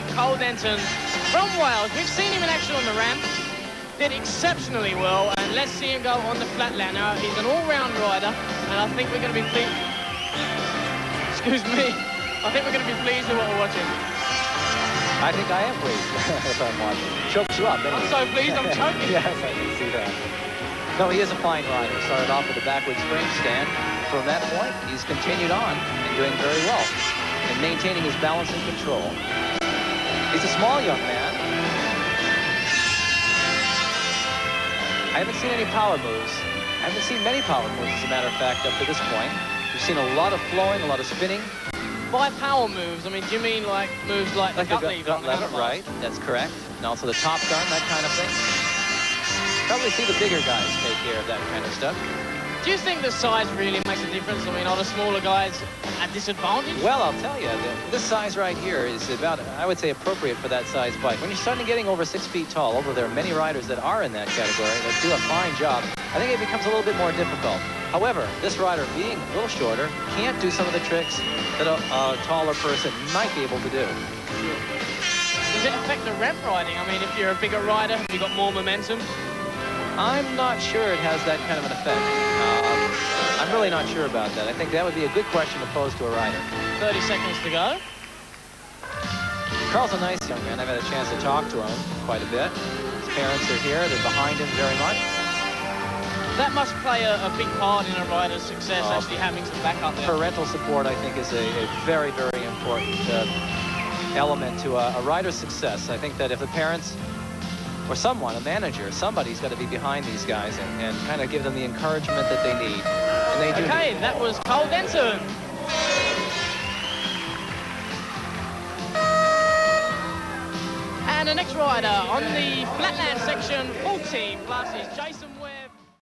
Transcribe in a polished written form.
have Karl Denton from Wales. We've seen him in action on the ramp, did exceptionally well, and let's see him go on the flatland. Now, he's an all-round rider, and I think we're going to be pleased. Excuse me. I think we're going to be pleased with what we're watching. I think I am pleased if I'm watching. Chokes you up. I'm so pleased I'm choking. Yes, I can see that. No, he is a fine rider. Started off with a backward spring stand. From that point, he's continued on and doing very well and maintaining his balance and control. He's a small young man. I haven't seen any power moves. I haven't seen many power moves, as a matter of fact, up to this point. We've seen a lot of flowing, a lot of spinning. By power moves, I mean, do you mean like moves like the gut lever, right? That's correct. And also the top gun, that kind of thing. Probably see the bigger guys take care of that kind of stuff. Do you think the size really makes a difference? I mean, are the smaller guys at disadvantage? Well, I'll tell you, this size right here is about, I would say, appropriate for that size bike. When you're starting getting over 6 feet tall, although there are many riders that are in that category that do a fine job, I think it becomes a little bit more difficult. However, this rider, being a little shorter, can't do some of the tricks that a taller person might be able to do. Does it affect the ramp riding? I mean, if you're a bigger rider, have you got more momentum? I'm not sure it has that kind of an effect. I'm really not sure about that. I think that would be a good question to pose to a rider. 30 seconds to go. Karl's a nice young man. I've had a chance to talk to him quite a bit. His parents are here. They're behind him very much. That must play a big part in a rider's success, actually having some backup there. Parental support, I think, is a very, very important element to a rider's success. I think that if the parents... or someone, a manager, somebody's got to be behind these guys and kind of give them the encouragement that they need. And they do. Okay, that was Karl Denton. And the next rider on the flatland section, 14+, is Jason.